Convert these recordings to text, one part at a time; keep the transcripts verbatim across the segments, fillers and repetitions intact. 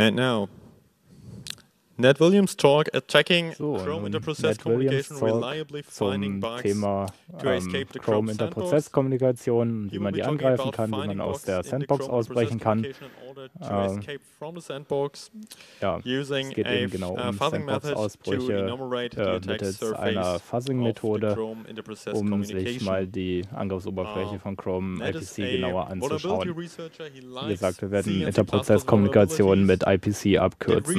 And now, Ned Williams talk attacking so, Chrome Interprozesskommunikation reliably finding bugs Thema, to ähm, escape the Chrome Interprozesskommunikation, wie man die angreifen kann, wie man aus der Sandbox ausbrechen kann. Äh, ja, es geht eben genau um Sandbox-Ausbrüche äh, mittels einer Fuzzing-Methode, um sich mal die Angriffsoberfläche von Chrome I P C genauer anzuschauen. Wie gesagt, wir werden Interprozesskommunikation mit I P C abkürzen.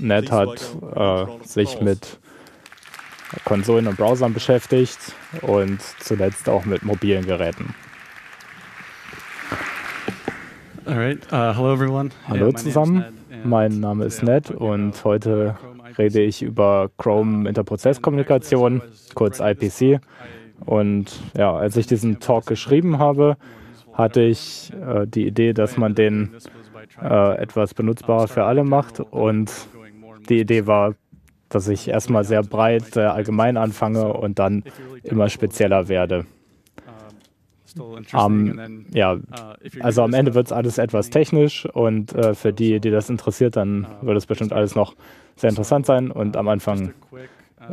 Ned hat äh, sich mit Konsolen und Browsern beschäftigt und zuletzt auch mit mobilen Geräten. Alright. Uh, hello everyone. Hallo zusammen, mein Name ist Ned und heute rede ich über Chrome Interprozesskommunikation, kurz I P C. Und ja, als ich diesen Talk geschrieben habe, hatte ich äh, die Idee, dass man den äh, etwas benutzbarer für alle macht. Und die Idee war, dass ich erstmal sehr breit äh, allgemein anfange und dann immer spezieller werde. Um, ja, also am Ende wird es alles etwas technisch und äh, für die, die das interessiert, dann wird es bestimmt alles noch sehr interessant sein. Und am Anfang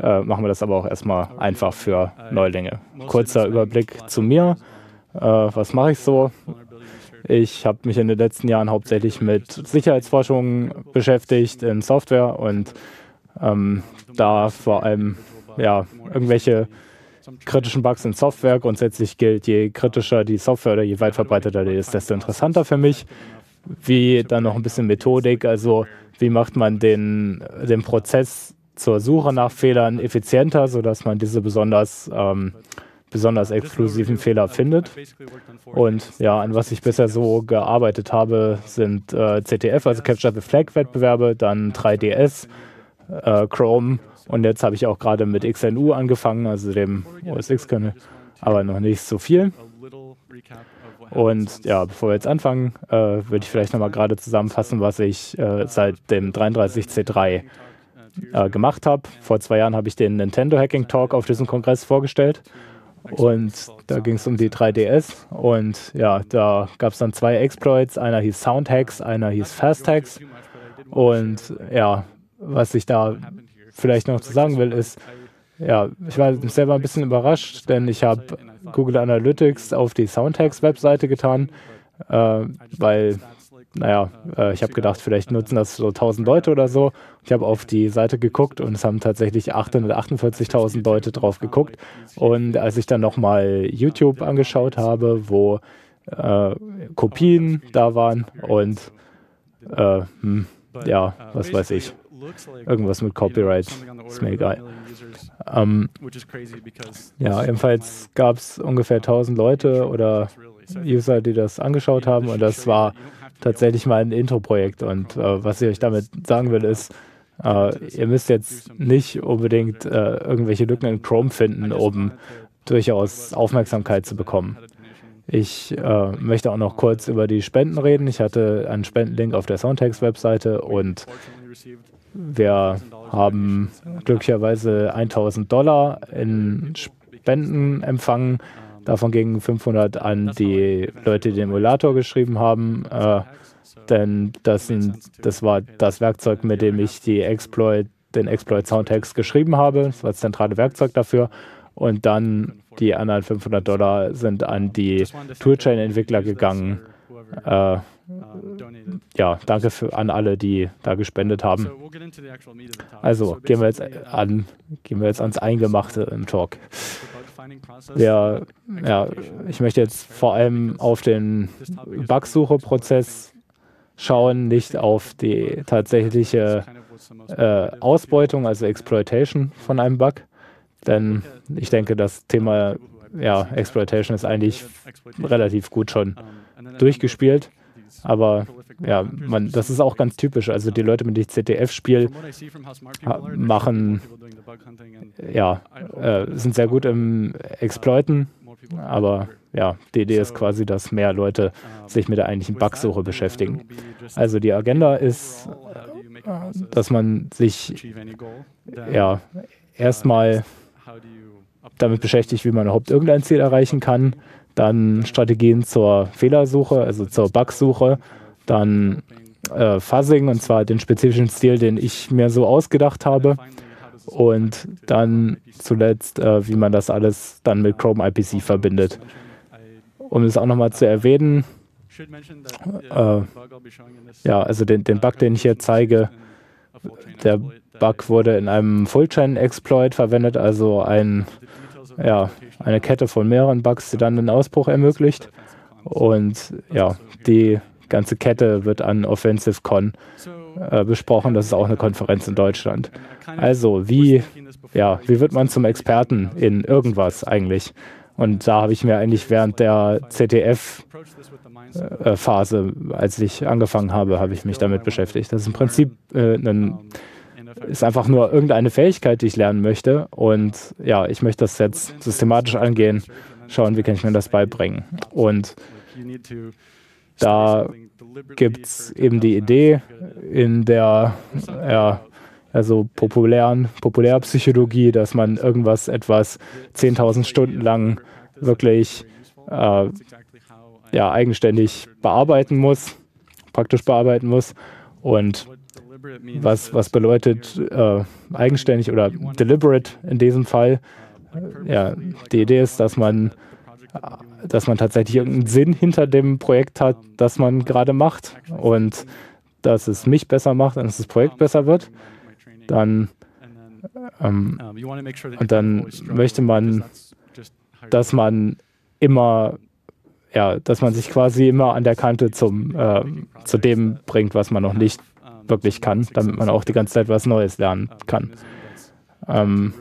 äh, machen wir das aber auch erstmal einfach für Neulinge. Kurzer Überblick zu mir. Äh, was mache ich so? Ich habe mich in den letzten Jahren hauptsächlich mit Sicherheitsforschung beschäftigt in Software und ähm, da vor allem ja, irgendwelche kritischen Bugs in Software. Grundsätzlich gilt, je kritischer die Software oder je weit verbreiteter die ist, desto interessanter für mich. Wie dann noch ein bisschen Methodik, also wie macht man den, den Prozess zur Suche nach Fehlern effizienter, sodass man diese besonders, ähm, besonders exklusiven Fehler findet. Und ja, an was ich bisher so gearbeitet habe, sind äh, C T F, also Capture the Flag Wettbewerbe, dann drei D S, äh, Chrome. Und jetzt habe ich auch gerade mit X N U angefangen, also dem O S X-Kernel, aber noch nicht so viel. Und ja, bevor wir jetzt anfangen, äh, würde ich vielleicht nochmal gerade zusammenfassen, was ich äh, seit dem dreiunddreißig C drei äh, gemacht habe. Vor zwei Jahren habe ich den Nintendo Hacking Talk auf diesem Kongress vorgestellt und da ging es um die drei D S. Und ja, da gab es dann zwei Exploits, einer hieß Soundhax, einer hieß Fasthax. Und ja, was ich da vielleicht noch zu sagen will, ist, ja, ich war selber ein bisschen überrascht, denn ich habe Google Analytics auf die Soundhax-Webseite getan, äh, weil, naja, äh, ich habe gedacht, vielleicht nutzen das so tausend Leute oder so. Ich habe auf die Seite geguckt und es haben tatsächlich achthundertachtundvierzigtausend Leute drauf geguckt. Und als ich dann nochmal YouTube angeschaut habe, wo äh, Kopien da waren und, äh, hm, ja, was weiß ich. Irgendwas mit Copyright, ist mir egal. Ähm, ja, jedenfalls gab es ungefähr tausend Leute oder User, die das angeschaut haben und das war tatsächlich mein Intro-Projekt. Und äh, was ich euch damit sagen will, ist, äh, ihr müsst jetzt nicht unbedingt äh, irgendwelche Lücken in Chrome finden, um durchaus Aufmerksamkeit zu bekommen. Ich äh, möchte auch noch kurz über die Spenden reden. Ich hatte einen Spendenlink auf der Soundhax-Webseite und wir haben glücklicherweise tausend Dollar in Spenden empfangen. Davon gingen fünfhundert an die Leute, die den Emulator geschrieben haben. Äh, denn das, das war das Werkzeug, mit dem ich die Exploit, den Exploit Soundhax geschrieben habe. Das war das zentrale Werkzeug dafür. Und dann die anderen fünfhundert Dollar sind an die Toolchain-Entwickler gegangen. Äh, Ja, danke für, an alle, die da gespendet haben. Also, gehen wir jetzt, an, gehen wir jetzt ans Eingemachte im Talk. Wir, ja, ich möchte jetzt vor allem auf den Bugsuche-Prozess schauen, nicht auf die tatsächliche äh, Ausbeutung, also Exploitation von einem Bug. Denn ich denke, das Thema ja, Exploitation ist eigentlich relativ gut schon durchgespielt. Aber ja, man, das ist auch ganz typisch. Also die Leute, mit denen ich C T F spiele, machen, ja, äh, sind sehr gut im Exploiten. Aber ja, die Idee ist quasi, dass mehr Leute sich mit der eigentlichen Bugsuche beschäftigen. Also die Agenda ist, dass man sich ja erstmal damit beschäftigt, wie man überhaupt irgendein Ziel erreichen kann. Dann Strategien zur Fehlersuche, also zur Bugsuche. Dann äh, Fuzzing, und zwar den spezifischen Stil, den ich mir so ausgedacht habe. Und dann zuletzt, äh, wie man das alles dann mit Chrome I P C verbindet. Um es auch nochmal zu erwähnen, äh, ja, also den, den Bug, den ich hier zeige, der Bug wurde in einem Full-Chain-Exploit verwendet, also ein, ja, eine Kette von mehreren Bugs, die dann den Ausbruch ermöglicht. Und ja, die ganze Kette wird an OffensiveCon äh, besprochen. Das ist auch eine Konferenz in Deutschland. Also, wie, ja, wie wird man zum Experten in irgendwas eigentlich? Und da habe ich mir eigentlich während der C T F-Phase, äh, als ich angefangen habe, habe ich mich damit beschäftigt. Das ist im Prinzip äh, ein ist einfach nur irgendeine Fähigkeit, die ich lernen möchte. Und ja, ich möchte das jetzt systematisch angehen, schauen, wie kann ich mir das beibringen. Und da gibt es eben die Idee in der ja, also populären Populärpsychologie, dass man irgendwas etwas zehntausend Stunden lang wirklich äh, ja, eigenständig bearbeiten muss, praktisch bearbeiten muss. Und Was, was bedeutet äh, eigenständig oder deliberate in diesem Fall? Ja, die Idee ist, dass man, dass man tatsächlich irgendeinen Sinn hinter dem Projekt hat, das man gerade macht, und dass es mich besser macht und dass das Projekt besser wird. Dann, ähm, und dann möchte man, dass man immer, ja, dass man sich quasi immer an der Kante zum, äh, zu dem bringt, was man noch nicht wirklich kann, damit man auch die ganze Zeit was Neues lernen kann. Ähm,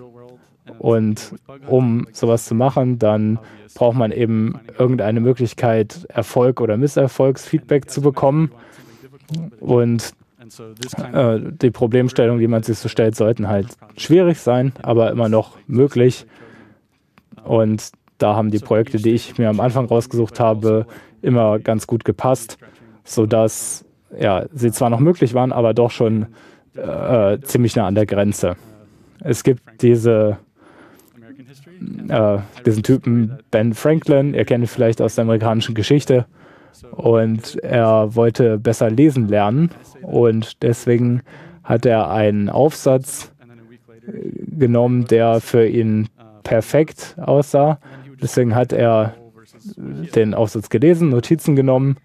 und um sowas zu machen, dann braucht man eben irgendeine Möglichkeit, Erfolg- oder Misserfolgsfeedback zu bekommen. Und äh, die Problemstellungen, die man sich so stellt, sollten halt schwierig sein, aber immer noch möglich. Und da haben die Projekte, die ich mir am Anfang rausgesucht habe, immer ganz gut gepasst, sodass ja, sie zwar noch möglich waren, aber doch schon äh, ziemlich nah an der Grenze. Es gibt diese, äh, diesen Typen Ben Franklin, ihr kennt ihn vielleicht aus der amerikanischen Geschichte, und er wollte besser lesen lernen, und deswegen hat er einen Aufsatz genommen, der für ihn perfekt aussah. Deswegen hat er den Aufsatz gelesen, Notizen genommen,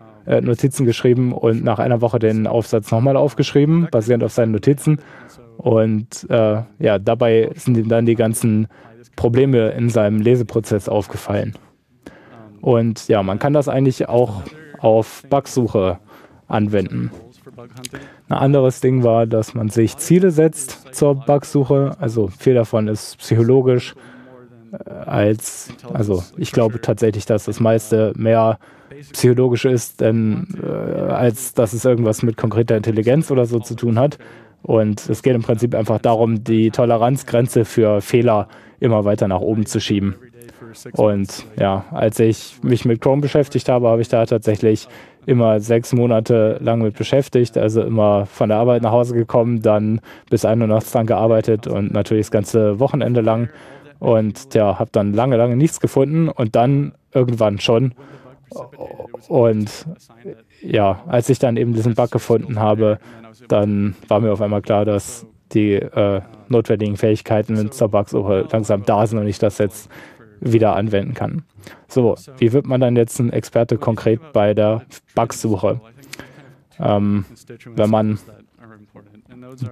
Notizen geschrieben und nach einer Woche den Aufsatz nochmal aufgeschrieben, basierend auf seinen Notizen. Und äh, ja, dabei sind ihm dann die ganzen Probleme in seinem Leseprozess aufgefallen. Und ja, man kann das eigentlich auch auf Bugsuche anwenden. Ein anderes Ding war, dass man sich Ziele setzt zur Bugsuche. Also viel davon ist psychologisch als, also ich glaube tatsächlich, dass das meiste mehr psychologisch ist, denn, äh, als dass es irgendwas mit konkreter Intelligenz oder so zu tun hat. Und es geht im Prinzip einfach darum, die Toleranzgrenze für Fehler immer weiter nach oben zu schieben. Und ja, als ich mich mit Chrome beschäftigt habe, habe ich da tatsächlich immer sechs Monate lang mit beschäftigt, also immer von der Arbeit nach Hause gekommen, dann bis ein Uhr nachts dran gearbeitet und natürlich das ganze Wochenende lang. Und ja, habe dann lange, lange nichts gefunden und dann irgendwann schon. Und ja, als ich dann eben diesen Bug gefunden habe, dann war mir auf einmal klar, dass die äh, notwendigen Fähigkeiten zur Bugsuche langsam da sind und ich das jetzt wieder anwenden kann. So, wie wird man dann jetzt ein Experte konkret bei der Bugsuche? Ähm, wenn man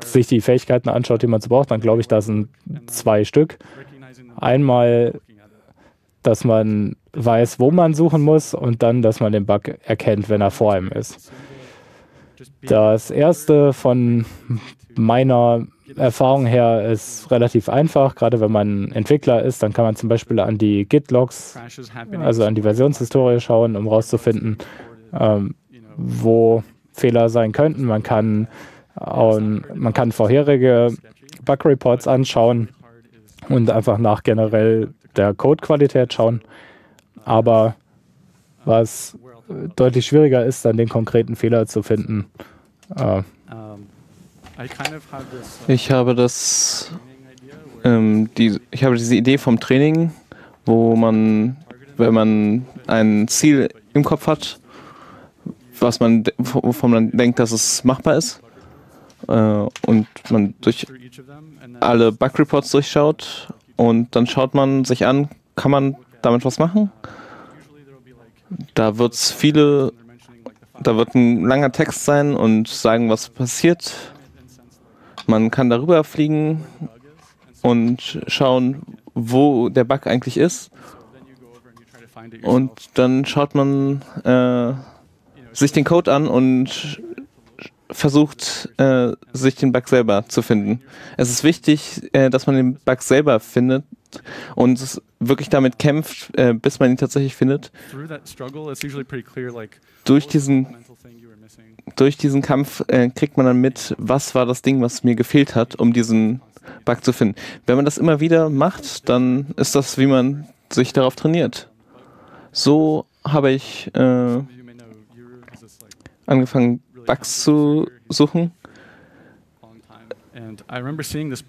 sich die Fähigkeiten anschaut, die man so braucht, dann glaube ich, da sind zwei Stück. Einmal, dass man weiß, wo man suchen muss, und dann, dass man den Bug erkennt, wenn er vor einem ist. Das erste von meiner Erfahrung her ist relativ einfach. Gerade wenn man Entwickler ist, dann kann man zum Beispiel an die Git-Logs, also an die Versionshistorie schauen, um rauszufinden, ähm, wo Fehler sein könnten. Man kann, ähm, man kann vorherige Bug-Reports anschauen und einfach nach generell der Codequalität schauen. Aber was deutlich schwieriger ist, dann den konkreten Fehler zu finden. Äh. Ich habe das ähm, die, ich habe diese Idee vom Training, wo man, wenn man ein Ziel im Kopf hat, was man, wovon man denkt, dass es machbar ist, äh, und man durch alle Bug-Reports durchschaut und dann schaut man sich an, kann man damit was machen? Da wird's viele, da wird ein langer Text sein und sagen, was passiert. Man kann darüber fliegen und schauen, wo der Bug eigentlich ist. Und dann schaut man äh, sich den Code an und versucht, äh, sich den Bug selber zu finden. Es ist wichtig, äh, dass man den Bug selber findet und wirklich damit kämpft, äh, bis man ihn tatsächlich findet. Durch diesen, durch diesen Kampf äh, kriegt man dann mit, was war das Ding, was mir gefehlt hat, um diesen Bug zu finden. Wenn man das immer wieder macht, dann ist das, wie man sich darauf trainiert. So habe ich äh, angefangen, Bugs zu suchen.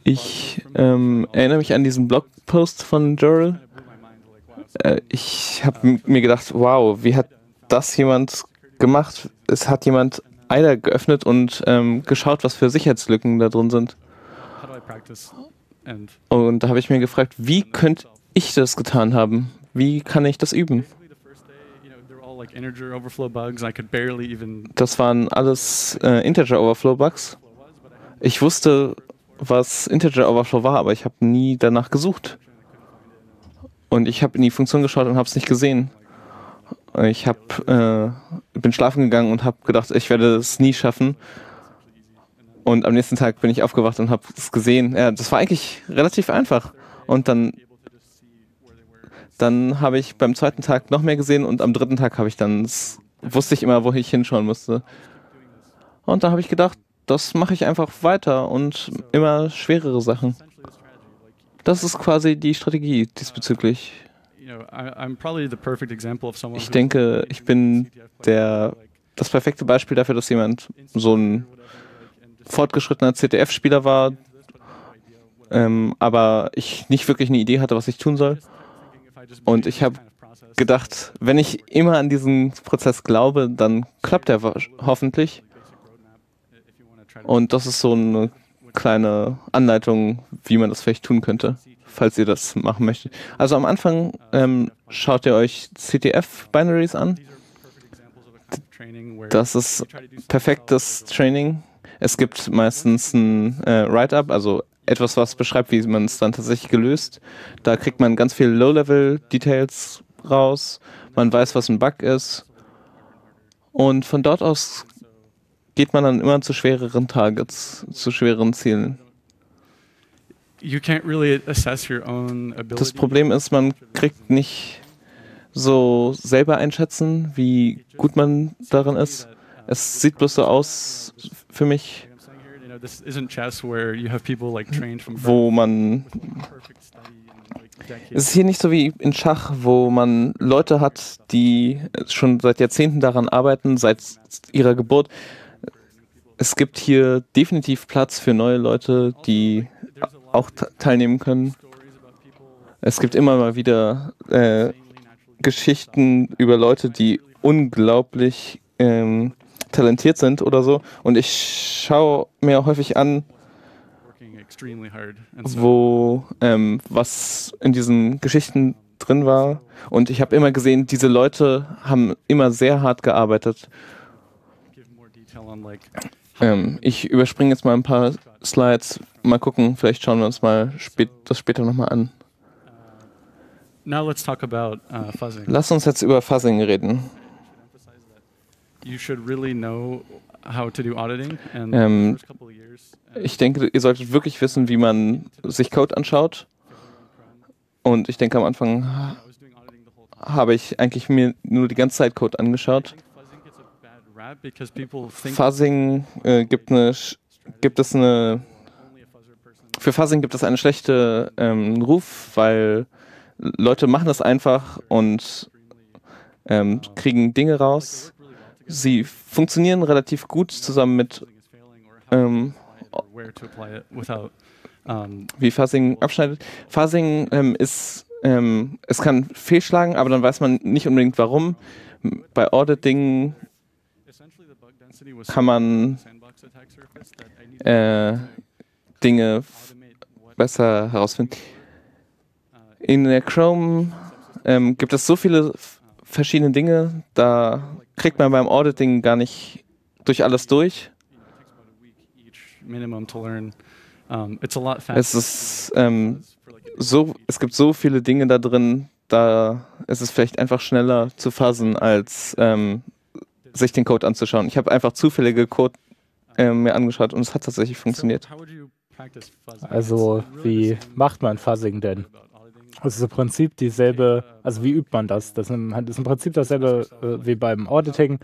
Ich ähm, erinnere mich an diesen Blogpost von Gerald. Äh, ich habe mir gedacht, wow, wie hat das jemand gemacht? Es hat jemand Eider geöffnet und ähm, geschaut, was für Sicherheitslücken da drin sind. Und da habe ich mir gefragt, wie könnte ich das getan haben? Wie kann ich das üben? Das waren alles äh, Integer-Overflow-Bugs. Ich wusste, was Integer-Overflow war, aber ich habe nie danach gesucht. Und ich habe in die Funktion geschaut und habe es nicht gesehen. Ich hab, äh, bin schlafen gegangen und habe gedacht, ich werde es nie schaffen. Und am nächsten Tag bin ich aufgewacht und habe es gesehen. Ja, das war eigentlich relativ einfach. Und dann, dann habe ich beim zweiten Tag noch mehr gesehen und am dritten Tag habe ich dann wusste ich immer, wo ich hinschauen musste. Und dann habe ich gedacht, das mache ich einfach weiter und immer schwerere Sachen. Das ist quasi die Strategie diesbezüglich. Ich denke, ich bin der, das perfekte Beispiel dafür, dass jemand so ein fortgeschrittener C T F-Spieler war, ähm, aber ich nicht wirklich eine Idee hatte, was ich tun soll. Und ich habe gedacht, wenn ich immer an diesen Prozess glaube, dann klappt er hoffentlich. Und das ist so eine kleine Anleitung, wie man das vielleicht tun könnte, falls ihr das machen möchtet. Also am Anfang ähm, schaut ihr euch C T F-Binaries an. Das ist perfektes Training. Es gibt meistens ein äh, Write-Up, also etwas, was beschreibt, wie man es dann tatsächlich gelöst. Da kriegt man ganz viele Low-Level-Details raus. Man weiß, was ein Bug ist. Und von dort aus geht man dann immer zu schwereren Targets, zu schwereren Zielen. Das Problem ist, man kriegt nicht so selber einschätzen, wie gut man darin ist. Es sieht bloß so aus für mich, wo man... Es ist hier nicht so wie in Schach, wo man Leute hat, die schon seit Jahrzehnten daran arbeiten, seit ihrer Geburt. Es gibt hier definitiv Platz für neue Leute, die auch teilnehmen können. Es gibt immer mal wieder äh, Geschichten über Leute, die unglaublich ähm, talentiert sind oder so. Und ich schaue mir häufig an, wo ähm, was in diesen Geschichten drin war. Und ich habe immer gesehen, diese Leute haben immer sehr hart gearbeitet. Ähm, ich überspringe jetzt mal ein paar Slides, mal gucken, vielleicht schauen wir uns mal spät, das später nochmal an. Now let's talk about, uh, fuzzing. Lass uns jetzt über Fuzzing reden. You should really know how to do auditing. And ähm, ich denke, ihr solltet wirklich wissen, wie man sich Code anschaut. Und ich denke, am Anfang habe ich eigentlich mir nur die ganze Zeit Code angeschaut. Fuzzing äh, gibt eine, gibt es eine, für Fuzzing gibt es einen schlechten ähm, Ruf, weil Leute machen das einfach und ähm, kriegen Dinge raus. Sie funktionieren relativ gut zusammen mit ähm, ähm, wie Fuzzing abschneidet. Fuzzing ähm, ist, ähm, es kann fehlschlagen, aber dann weiß man nicht unbedingt warum. Bei Audit-Dingen kann man äh, Dinge besser herausfinden. In der Chrome ähm, gibt es so viele verschiedene Dinge, da kriegt man beim Auditing gar nicht durch alles durch. Es ist ähm, so, es gibt so viele Dinge da drin, da ist es vielleicht einfach schneller zu fuzzen, als ähm, sich den Code anzuschauen. Ich habe einfach zufällige Code äh, mir angeschaut und es hat tatsächlich funktioniert. Also wie macht man Fuzzing denn? Das ist im Prinzip dieselbe, also wie übt man das? Das ist im Prinzip dasselbe äh, wie beim Auditing.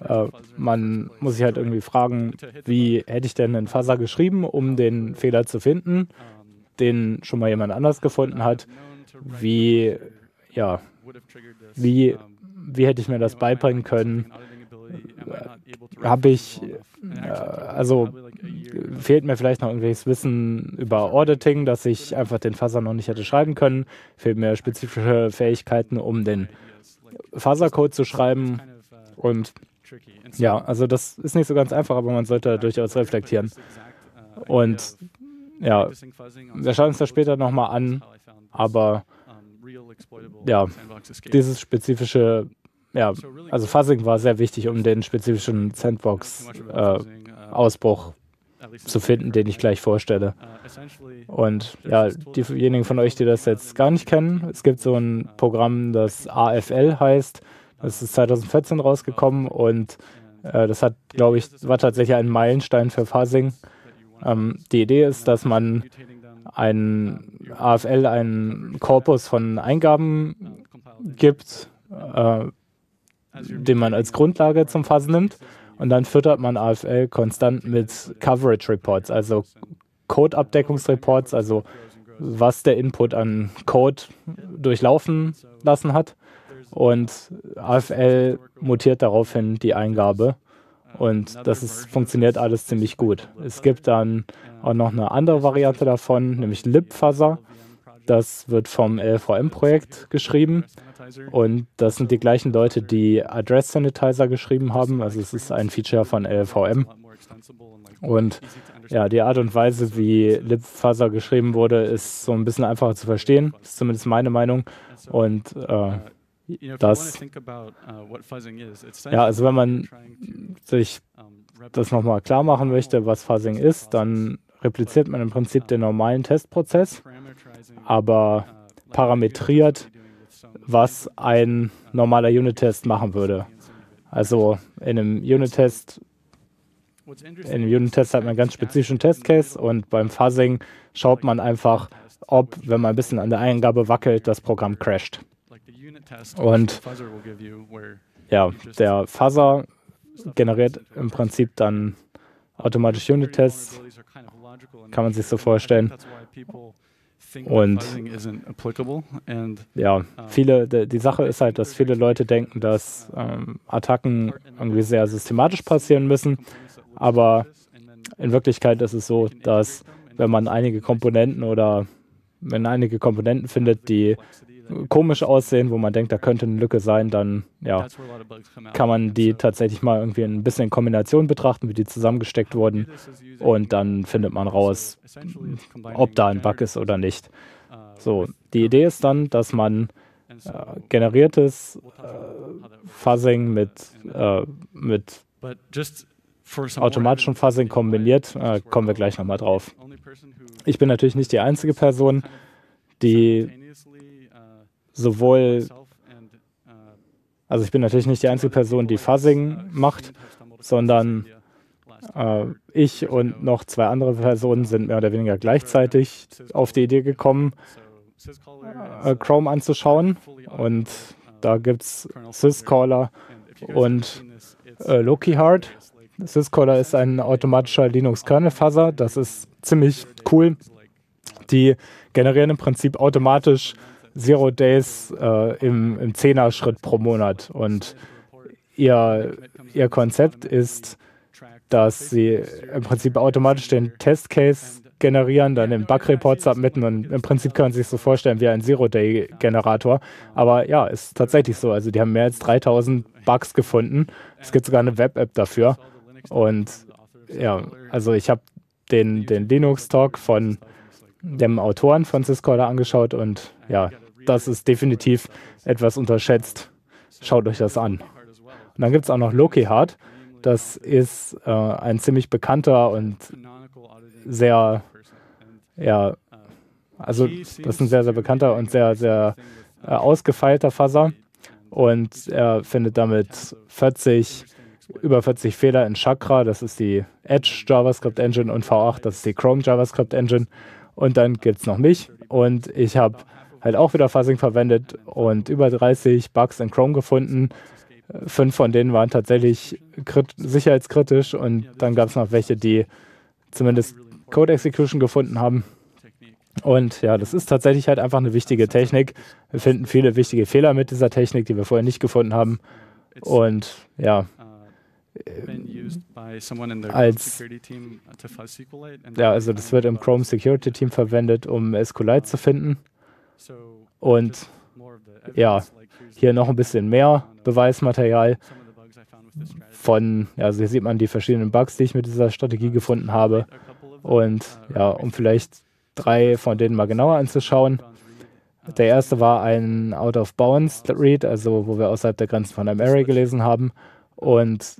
Äh, man muss sich halt irgendwie fragen, wie hätte ich denn einen Fuzzer geschrieben, um den Fehler zu finden, den schon mal jemand anders gefunden hat. Wie, ja, wie, wie hätte ich mir das beibringen können? Habe ich, äh, also fehlt mir vielleicht noch irgendwelches Wissen über Auditing, dass ich einfach den Fuzzer noch nicht hätte schreiben können. Fehlt mir spezifische Fähigkeiten, um den Fuzzer-Code zu schreiben. Und ja, also das ist nicht so ganz einfach, aber man sollte durchaus reflektieren. Und ja, wir schauen uns das später nochmal an, aber ja, dieses spezifische, ja, also Fuzzing war sehr wichtig, um den spezifischen Sandbox-Ausbruch äh, zu finden, den ich gleich vorstelle. Und ja, diejenigen von euch, die das jetzt gar nicht kennen, es gibt so ein Programm, das A F L heißt. Das ist zweitausendvierzehn rausgekommen und äh, das hat, glaube ich, war tatsächlich ein Meilenstein für Fuzzing. Ähm, die Idee ist, dass man einen A F L, einen Korpus von Eingaben gibt, äh, den man als Grundlage zum Fuzzen nimmt. Und dann füttert man A F L konstant mit Coverage Reports, also Code-Abdeckungsreports, also was der Input an Code durchlaufen lassen hat. Und A F L mutiert daraufhin die Eingabe. Und das ist, funktioniert alles ziemlich gut. Es gibt dann auch noch eine andere Variante davon, nämlich LibFuzzer. Das wird vom L V M-Projekt geschrieben. Und das sind die gleichen Leute, die Address Sanitizer geschrieben haben. Also es ist ein Feature von L V M. Und ja, die Art und Weise, wie LibFuzzer geschrieben wurde, ist so ein bisschen einfacher zu verstehen. Das ist zumindest meine Meinung. Und äh, Das, ja, also wenn man sich das nochmal klar machen möchte, was Fuzzing ist, dann repliziert man im Prinzip den normalen Testprozess, aber parametriert, was ein normaler Unit-Test machen würde. Also in einem Unit-Test in einem Unit-Test hat man einen ganz spezifischen Testcase und beim Fuzzing schaut man einfach, ob, wenn man ein bisschen an der Eingabe wackelt, das Programm crasht. Und ja, der Fuzzer generiert im Prinzip dann automatisch Unit-Tests, kann man sich so vorstellen. Und ja, viele, die Sache ist halt, dass viele Leute denken, dass ähm, Attacken irgendwie sehr systematisch passieren müssen, aber in Wirklichkeit ist es so, dass wenn man einige Komponenten oder wenn einige Komponenten findet, die komisch aussehen, wo man denkt, da könnte eine Lücke sein, dann ja, kann man die tatsächlich mal irgendwie ein bisschen in Kombination betrachten, wie die zusammengesteckt wurden und dann findet man raus, ob da ein Bug ist oder nicht. So, die Idee ist dann, dass man äh, generiertes äh, Fuzzing mit, äh, mit automatischem Fuzzing kombiniert, äh, kommen wir gleich nochmal drauf. Ich bin natürlich nicht die einzige Person, die sowohl, also ich bin natürlich nicht die einzige Person, die Fuzzing macht, sondern äh, ich und noch zwei andere Personen sind mehr oder weniger gleichzeitig auf die Idee gekommen, äh, Chrome anzuschauen. Und da gibt es Syzkaller und äh, LokiHard. Syzkaller ist ein automatischer Linux-Kernel-Fuzzer. Das ist ziemlich cool. Die generieren im Prinzip automatisch Zero Days äh, im, im Zehner-Schritt pro Monat. Und ihr, ihr Konzept ist, dass sie im Prinzip automatisch den Testcase generieren, dann den Bug-Report submitten und im Prinzip kann man sich so vorstellen wie ein Zero-Day-Generator. Aber ja, ist tatsächlich so. Also die haben mehr als dreitausend Bugs gefunden. Es gibt sogar eine Web-App dafür. Und ja, also ich habe den, den Linux-Talk von dem Autoren von Syzkaller angeschaut und ja, das ist definitiv etwas unterschätzt. Schaut euch das an. Und dann gibt es auch noch LokiHard. Das ist äh, ein ziemlich bekannter und sehr, ja, also das ist ein sehr, sehr bekannter und sehr, sehr äh, ausgefeilter Fuzzer. Und er findet damit vierzig, über vierzig Fehler in Chakra. Das ist die Edge JavaScript Engine und V acht, das ist die Chrome JavaScript Engine. Und dann gibt es noch mich. Und ich habe halt auch wieder Fuzzing verwendet und über dreißig Bugs in Chrome gefunden. Fünf von denen waren tatsächlich sicherheitskritisch und dann gab es noch welche, die zumindest Code Execution gefunden haben. Und ja, das ist tatsächlich halt einfach eine wichtige Technik. Wir finden viele wichtige Fehler mit dieser Technik, die wir vorher nicht gefunden haben. Und ja, als, ja also das wird im Chrome Security Team verwendet, um SQLite zu finden. Und ja, hier noch ein bisschen mehr Beweismaterial von, also hier sieht man die verschiedenen Bugs, die ich mit dieser Strategie gefunden habe. Und ja, um vielleicht drei von denen mal genauer anzuschauen. Der erste war ein Out-of-Bounds-Read, also wo wir außerhalb der Grenzen von einem Array gelesen haben. Und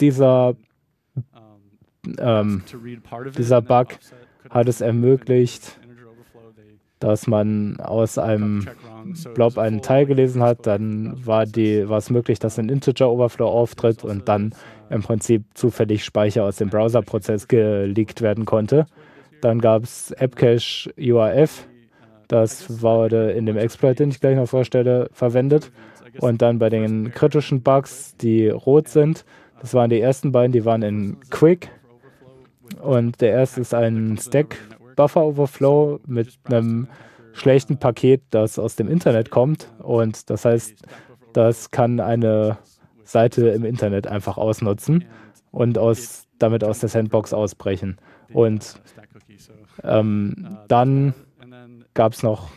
dieser, ähm, dieser Bug hat es ermöglicht, dass man aus einem Blob einen Teil gelesen hat, dann war, die, war es möglich, dass ein Integer-Overflow auftritt und dann im Prinzip zufällig Speicher aus dem Browser-Prozess geleakt werden konnte. Dann gab es AppCache U A F, das wurde in dem Exploit, den ich gleich noch vorstelle, verwendet. Und dann bei den kritischen Bugs, die rot sind, das waren die ersten beiden, die waren in Quick. Und der erste ist ein Stack-Buffer-Overflow mit einem schlechten Paket, das aus dem Internet kommt. Und das heißt, das kann eine Seite im Internet einfach ausnutzen und aus, damit aus der Sandbox ausbrechen. Und ähm, dann gab es noch,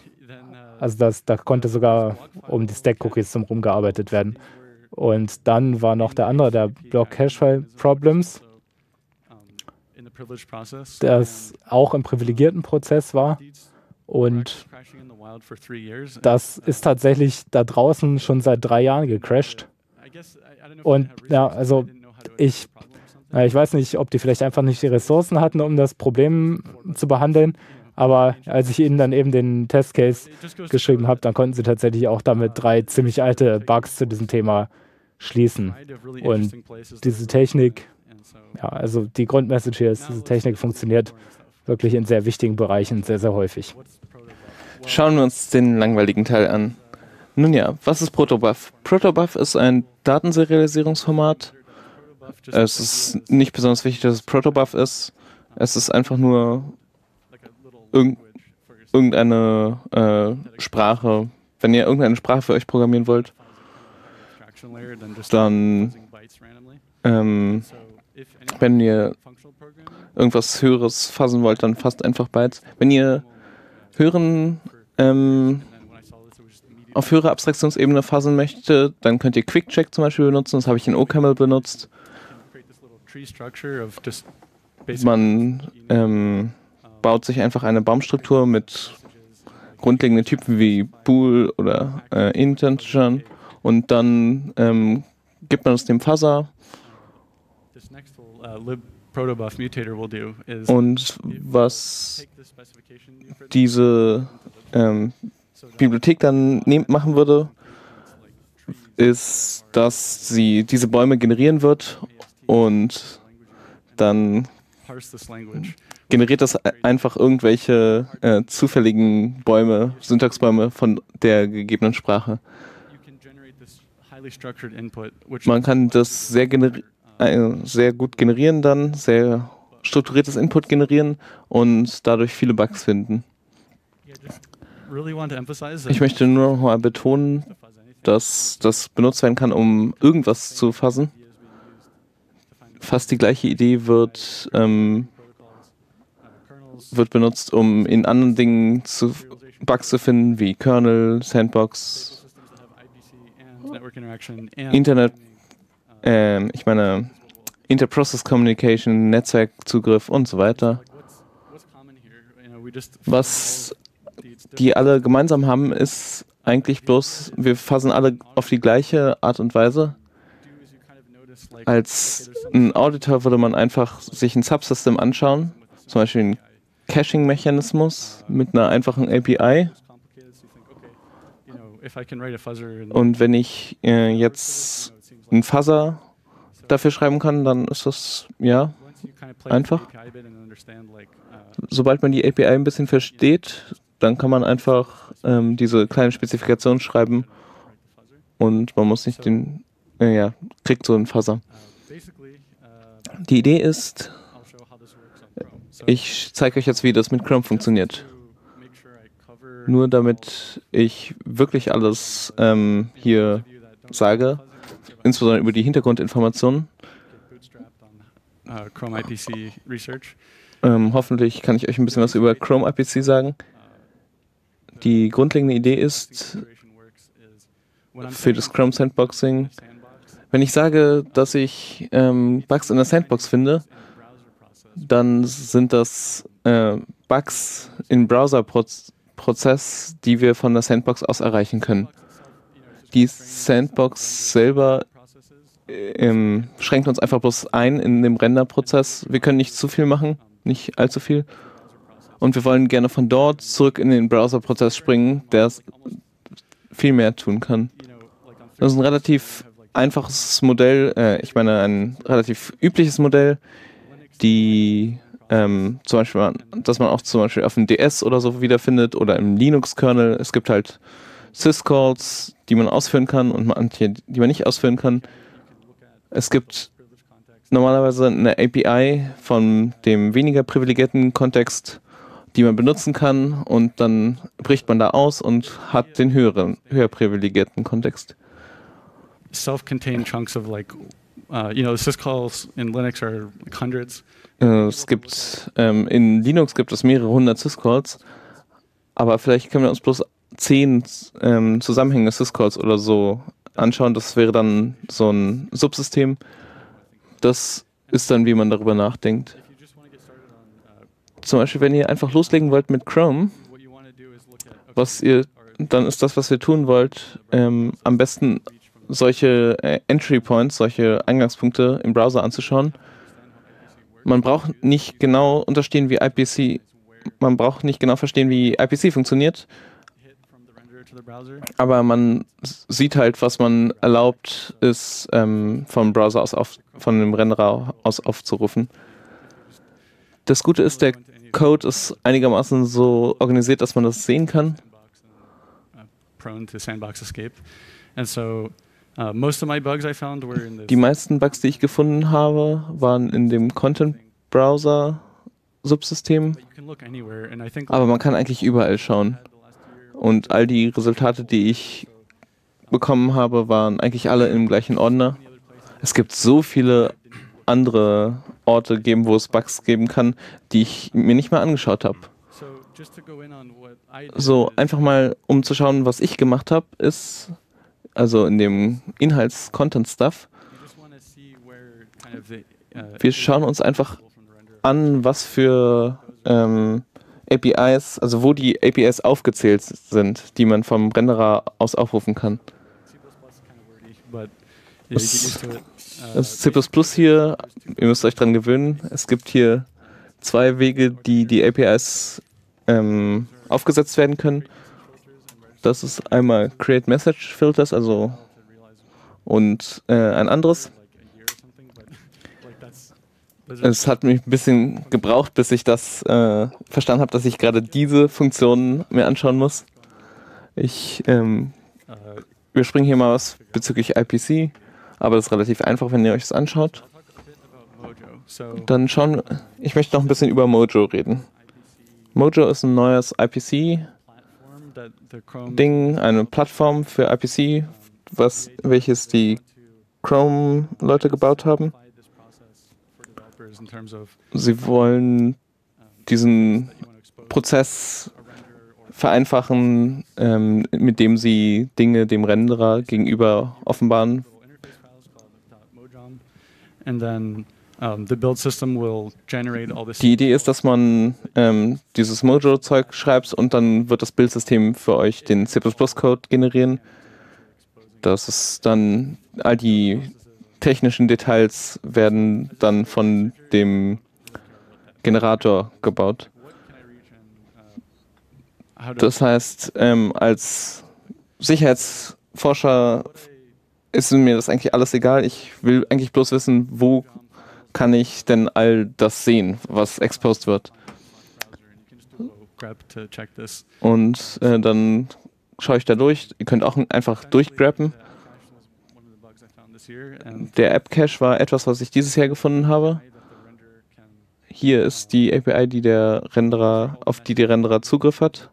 also das, da konnte sogar um die Stack-Cookies zum rumgearbeitet werden. Und dann war noch der andere, der Block-Cache-File-Problems, das auch im privilegierten Prozess war. Und das ist tatsächlich da draußen schon seit drei Jahren gecrashed. Und ja, also ich, ich weiß nicht, ob die vielleicht einfach nicht die Ressourcen hatten, um das Problem zu behandeln. Aber als ich ihnen dann eben den Testcase geschrieben habe, dann konnten sie tatsächlich auch damit drei ziemlich alte Bugs zu diesem Thema schließen. Und diese Technik, ja, also die Grundmessage hier ist, diese Technik funktioniert wirklich in sehr wichtigen Bereichen sehr, sehr häufig. Schauen wir uns den langweiligen Teil an. Nun ja, was ist Protobuf? Protobuf ist ein Datenserialisierungsformat. Es ist nicht besonders wichtig, dass es Protobuf ist. Es ist einfach nur irg irgendeine äh, Sprache. Wenn ihr irgendeine Sprache für euch programmieren wollt, dann ähm, wenn ihr irgendwas Höheres fassen wollt, dann fasst einfach Bytes. Wenn ihr höheren, ähm, auf höhere Abstraktionsebene fassen möchtet, dann könnt ihr QuickCheck zum Beispiel benutzen. Das habe ich in OCaml benutzt. Man ähm, baut sich einfach eine Baumstruktur mit grundlegenden Typen wie Bool oder äh, Integern und dann ähm, gibt man es dem Fuzzer. Und was diese ähm, Bibliothek dann machen würde, ist, dass sie diese Bäume generieren wird und dann generiert das einfach irgendwelche äh, zufälligen Bäume, Syntaxbäume von der gegebenen Sprache. Man kann das sehr generieren. sehr gut generieren dann, sehr strukturiertes Input generieren und dadurch viele Bugs finden. Ich möchte nur noch mal betonen, dass das benutzt werden kann, um irgendwas zu fuzzen. Fast die gleiche Idee wird ähm, wird benutzt, um in anderen Dingen zu Bugs zu finden, wie Kernel, Sandbox, Internet, äh, ich meine, Interprozesskommunikation, Netzwerkzugriff und so weiter. Was die alle gemeinsam haben, ist eigentlich bloß, wir fassen alle auf die gleiche Art und Weise. Als ein Auditor würde man einfach sich ein Subsystem anschauen, zum Beispiel einen Caching-Mechanismus mit einer einfachen A P I. Und wenn ich äh, jetzt einen Fuzzer dafür schreiben kann, dann ist das, ja, einfach. Sobald man die A P I ein bisschen versteht, dann kann man einfach ähm, diese kleine Spezifikation schreiben und man muss nicht den, äh, ja, kriegt so einen Fuzzer. Die Idee ist, ich zeige euch jetzt, wie das mit Chrome funktioniert. Nur damit ich wirklich alles ähm, hier sage, insbesondere über die Hintergrundinformationen. Ähm, hoffentlich kann ich euch ein bisschen was über Chrome I P C sagen. Die grundlegende Idee ist für das Chrome Sandboxing, wenn ich sage, dass ich ähm, Bugs in der Sandbox finde, dann sind das äh, Bugs im Browser-Prozess, die wir von der Sandbox aus erreichen können. Die Sandbox selber ähm, schränkt uns einfach bloß ein in dem Render-Prozess. Wir können nicht zu viel machen, nicht allzu viel. Und wir wollen gerne von dort zurück in den Browser-Prozess springen, der viel mehr tun kann. Das ist ein relativ einfaches Modell, äh, ich meine ein relativ übliches Modell, die ähm, zum Beispiel, dass man auch zum Beispiel auf dem D S oder so wiederfindet oder im Linux-Kernel. Es gibt halt Syscalls, die man ausführen kann und manche, die man nicht ausführen kann. Es gibt normalerweise eine A P I von dem weniger privilegierten Kontext, die man benutzen kann, und dann bricht man da aus und hat den höheren, höher privilegierten Kontext. Self-contained chunks of like, uh, you know, syscalls in Linux are like hundreds. Es gibt ähm, in Linux gibt es mehrere hundert Syscalls, aber vielleicht können wir uns bloß zehn ähm, zusammenhängende Syscalls oder so anschauen. Das wäre dann so ein Subsystem. Das ist dann, wie man darüber nachdenkt. Zum Beispiel, wenn ihr einfach loslegen wollt mit Chrome, was ihr, dann ist das, was ihr tun wollt, ähm, am besten solche äh, Entry Points, solche Eingangspunkte im Browser anzuschauen. Man braucht nicht genau unterstehen, wie I P C, man braucht nicht genau verstehen, wie I P C funktioniert, aber man sieht halt, was man erlaubt ist, ähm, vom Browser aus auf, von dem Renderer aus aufzurufen. Das Gute ist, der Code ist einigermaßen so organisiert, dass man das sehen kann. Die meisten Bugs, die ich gefunden habe, waren in dem Content-Browser-Subsystem, aber man kann eigentlich überall schauen. Und all die Resultate, die ich bekommen habe, waren eigentlich alle im gleichen Ordner. Es gibt so viele andere Orte geben, wo es Bugs geben kann, die ich mir nicht mal angeschaut habe. So, einfach mal, um zu schauen, was ich gemacht habe, ist, also in dem Inhalts-Content-Stuff, wir schauen uns einfach an, was für ähm, A P Is, also wo die A P Is aufgezählt sind, die man vom Renderer aus aufrufen kann. Das, das C plus plus hier, ihr müsst euch dran gewöhnen. Es gibt hier zwei Wege, die die A P Is ähm, aufgesetzt werden können. Das ist einmal Create Message Filters, also und äh, ein anderes. Es hat mich ein bisschen gebraucht, bis ich das äh, verstanden habe, dass ich gerade diese Funktionen mir anschauen muss. Ich ähm, überspringe hier mal was bezüglich I P C, aber das ist relativ einfach, wenn ihr euch das anschaut. Dann schauen, ich möchte noch ein bisschen über Mojo reden. Mojo ist ein neues I P C-Ding, eine Plattform für I P C, was, welches die Chrome-Leute gebaut haben. Sie wollen diesen Prozess vereinfachen, ähm, mit dem sie Dinge dem Renderer gegenüber offenbaren. Die Idee ist, dass man ähm, dieses Mojo-Zeug schreibt und dann wird das Build-System für euch den C plus plus Code generieren. Das ist dann, all die technischen Details werden dann von dem Generator gebaut. Das heißt, ähm, als Sicherheitsforscher ist mir das eigentlich alles egal. Ich will eigentlich bloß wissen, wo kann ich denn all das sehen, was exposed wird. Und äh, dann schaue ich da durch. Ihr könnt auch einfach durchgrappen. Der AppCache war etwas, was ich dieses Jahr gefunden habe. Hier ist die A P I, die der Renderer, auf die der Renderer Zugriff hat.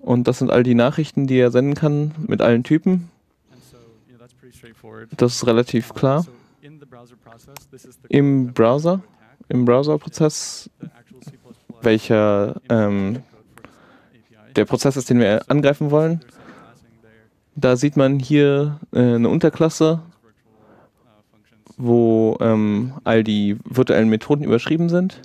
Und das sind all die Nachrichten, die er senden kann, mit allen Typen. Das ist relativ klar. Im Browser, im Browser-Prozess, welcher ähm, der Prozess ist, den wir angreifen wollen. Da sieht man hier äh, eine Unterklasse, wo ähm, all die virtuellen Methoden überschrieben sind.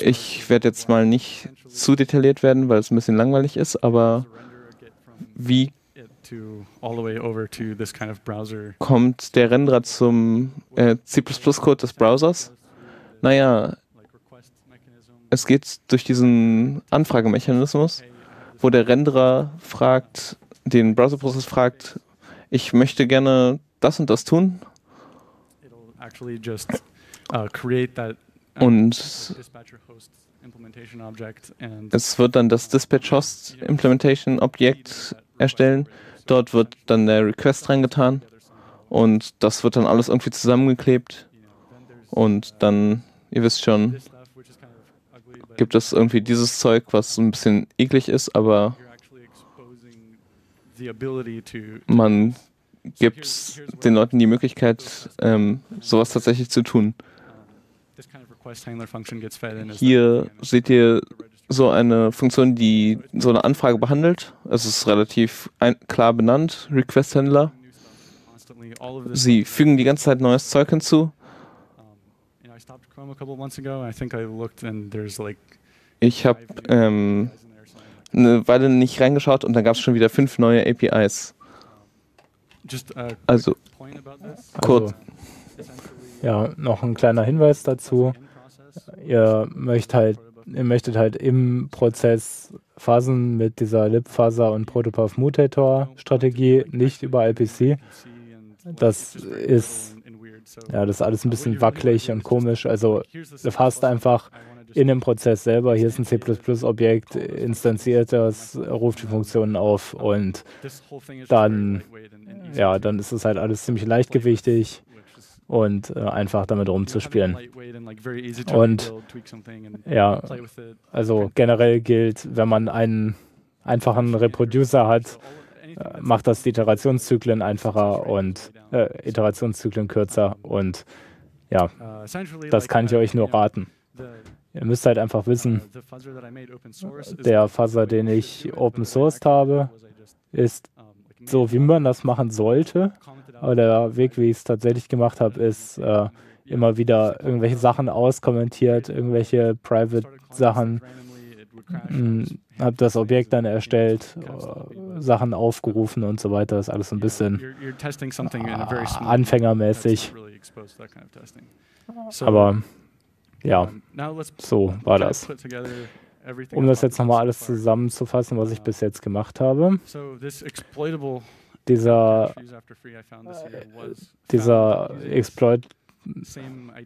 Ich werde jetzt mal nicht zu detailliert werden, weil es ein bisschen langweilig ist, aber wie kommt der Renderer zum äh, C plus plus Code des Browsers? Naja, es geht durch diesen Anfragemechanismus, wo der Renderer fragt, den Browserprozess fragt, ich möchte gerne das und das tun. Und es wird dann das Dispatch-Host-Implementation-Objekt erstellen. Dort wird dann der Request reingetan und das wird dann alles irgendwie zusammengeklebt. Und dann, ihr wisst schon, gibt es irgendwie dieses Zeug, was ein bisschen eklig ist, aber man gibt den Leuten die Möglichkeit, ähm, sowas tatsächlich zu tun. Hier seht ihr so eine Funktion, die so eine Anfrage behandelt. Es ist relativ klar benannt, Request-Händler. Sie fügen die ganze Zeit neues Zeug hinzu. Ich habe ähm, eine Weile nicht reingeschaut und dann gab es schon wieder fünf neue A P Is. Also, kurz. Ja, noch ein kleiner Hinweis dazu. Ihr möchtet halt, ihr möchtet halt im Prozess Phasen mit dieser LibFuzzer und Protobuf Mutator Strategie, nicht über I P C. Das ist, ja, das ist alles ein bisschen wackelig und komisch. Also fasst einfach in dem Prozess selber, hier ist ein C plus plus Objekt, instanziert das, ruft die Funktionen auf und dann, ja, dann ist es halt alles ziemlich leichtgewichtig und äh, einfach damit rumzuspielen. Und ja, also generell gilt, wenn man einen einfachen Reproducer hat, äh, macht das die Iterationszyklen einfacher und äh, Iterationszyklen kürzer und ja, das kann ich euch nur raten. Ihr müsst halt einfach wissen, der Fuzzer, den ich open-sourced habe, ist so, wie man das machen sollte. Aber der Weg, wie ich es tatsächlich gemacht habe, ist äh, immer wieder irgendwelche Sachen auskommentiert, irgendwelche Private-Sachen, habe das Objekt dann erstellt, äh, Sachen aufgerufen und so weiter. Das ist alles ein bisschen äh, anfängermäßig. Aber ja, so war das. Um das jetzt nochmal alles zusammenzufassen, was ich bis jetzt gemacht habe. Dieser, dieser Exploit,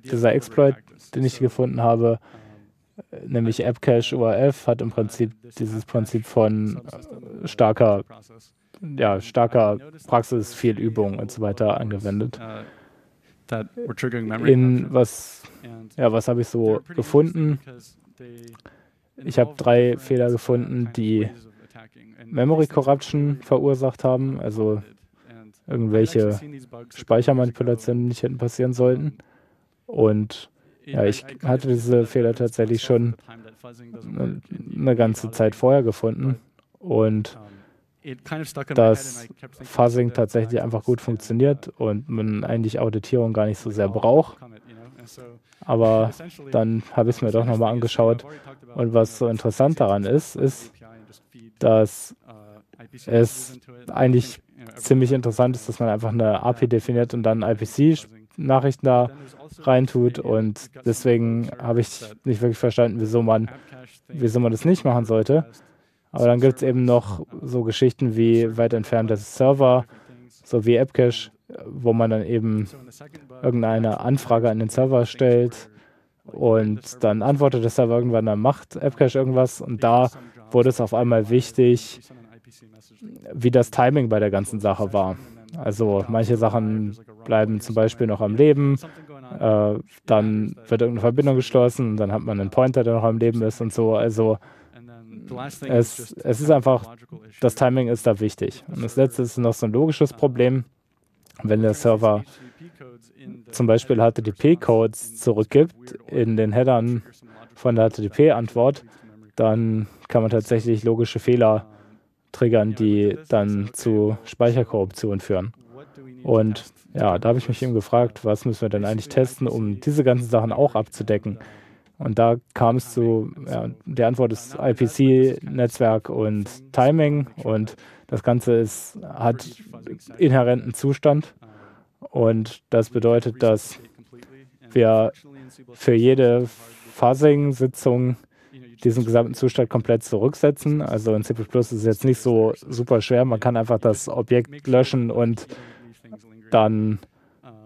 dieser Exploit, den ich gefunden habe, nämlich AppCache U A F, hat im Prinzip dieses Prinzip von starker, ja, starker Praxis, viel Übung und so weiter angewendet. In was, ja, was habe ich so gefunden? Ich habe drei Fehler gefunden, die Memory Corruption verursacht haben, also irgendwelche Speichermanipulationen, die nicht hätten passieren sollten. Und Ja, ich hatte diese Fehler tatsächlich schon eine ganze Zeit vorher gefunden und dass Fuzzing tatsächlich einfach gut funktioniert und man eigentlich Auditierung gar nicht so sehr braucht. Aber dann habe ich es mir doch nochmal angeschaut und was so interessant daran ist, ist, dass es eigentlich ziemlich interessant ist, dass man einfach eine A P I definiert und dann I P C Nachrichten da reintut und deswegen habe ich nicht wirklich verstanden, wieso man, wieso man das nicht machen sollte. Aber dann gibt es eben noch so Geschichten wie weit entfernte Server, sowie AppCache, wo man dann eben irgendeine Anfrage an den Server stellt und dann antwortet der Server irgendwann, dann macht AppCache irgendwas und da wurde es auf einmal wichtig, wie das Timing bei der ganzen Sache war. Also manche Sachen bleiben zum Beispiel noch am Leben, äh, dann wird irgendeine Verbindung geschlossen, dann hat man einen Pointer, der noch am Leben ist und so. Also es, es ist einfach, das Timing ist da wichtig. Und das Letzte ist noch so ein logisches Problem, wenn der Server zum Beispiel H T T P Codes zurückgibt in den Headern von der H T T P Antwort, dann kann man tatsächlich logische Fehler triggern, die dann zu Speicherkorruption führen. Und ja, da habe ich mich eben gefragt, was müssen wir denn eigentlich testen, um diese ganzen Sachen auch abzudecken? Und da kam es zu, ja, die Antwort ist I P C Netzwerk und Timing und das Ganze ist, hat inhärenten Zustand und das bedeutet, dass wir für jede Fuzzing-Sitzung diesen gesamten Zustand komplett zurücksetzen. Also in C plus plus ist es jetzt nicht so super schwer. Man kann einfach das Objekt löschen und dann,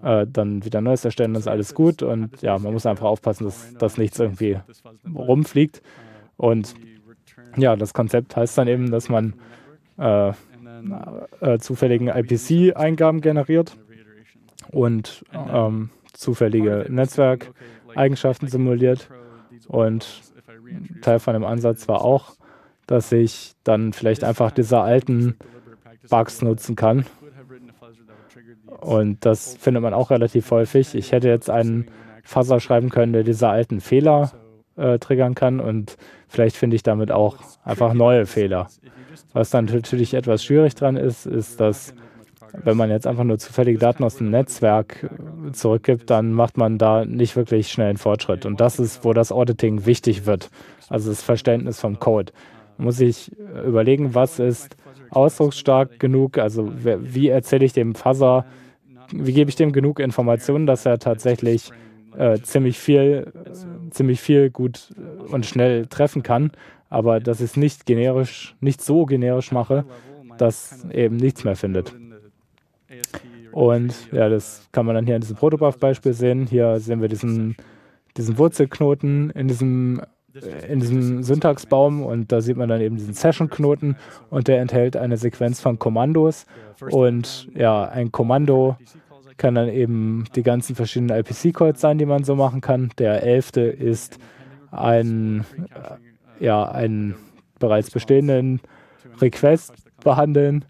äh, dann wieder Neues erstellen, dann ist alles gut. Und ja, man muss einfach aufpassen, dass, dass nichts irgendwie rumfliegt. Und ja, das Konzept heißt dann eben, dass man äh, äh, zufälligen I P C Eingaben generiert und ähm, zufällige Netzwerkeigenschaften simuliert. Und Teil von dem Ansatz war auch, dass ich dann vielleicht einfach diese alten Bugs nutzen kann. Und das findet man auch relativ häufig. Ich hätte jetzt einen Fuzzer schreiben können, der diese alten Fehler äh, triggern kann und vielleicht finde ich damit auch einfach neue Fehler. Was dann natürlich etwas schwierig dran ist, ist, dass wenn man jetzt einfach nur zufällige Daten aus dem Netzwerk zurückgibt, dann macht man da nicht wirklich schnell einen Fortschritt. Und das ist, wo das Auditing wichtig wird, also das Verständnis vom Code. Muss ich überlegen, was ist ausdrucksstark genug, also wie erzähle ich dem Fuzzer, wie gebe ich dem genug Informationen, dass er tatsächlich äh, ziemlich viel, äh, ziemlich viel gut und schnell treffen kann, aber dass ich es nicht generisch, nicht so generisch mache, dass eben nichts mehr findet. Und ja, das kann man dann hier in diesem Protobuf-Beispiel sehen. Hier sehen wir diesen, diesen Wurzelknoten in diesem, in diesem Syntaxbaum und da sieht man dann eben diesen Session-Knoten und der enthält eine Sequenz von Kommandos und ja, ein Kommando kann dann eben die ganzen verschiedenen I P C Calls sein, die man so machen kann. Der elfte ist ein, ja, einen bereits bestehenden Request behandeln